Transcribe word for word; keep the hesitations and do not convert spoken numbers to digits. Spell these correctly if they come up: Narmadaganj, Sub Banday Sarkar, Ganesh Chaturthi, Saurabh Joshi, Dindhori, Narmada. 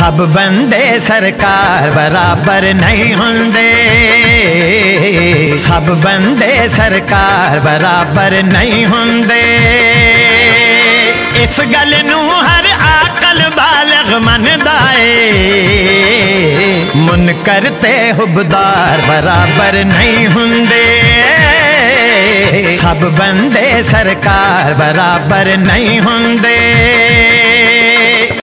सब बंदे सरकार बराबर नहीं हुंदे, सब बंदे सरकार बराबर नहीं हुंदे। इस गल नूं हर आकल बालग मनदा ए, मुनकर ते हुबदार बराबर नहीं हुंदे, सब बंदे सरकार बराबर नहीं हुंदे।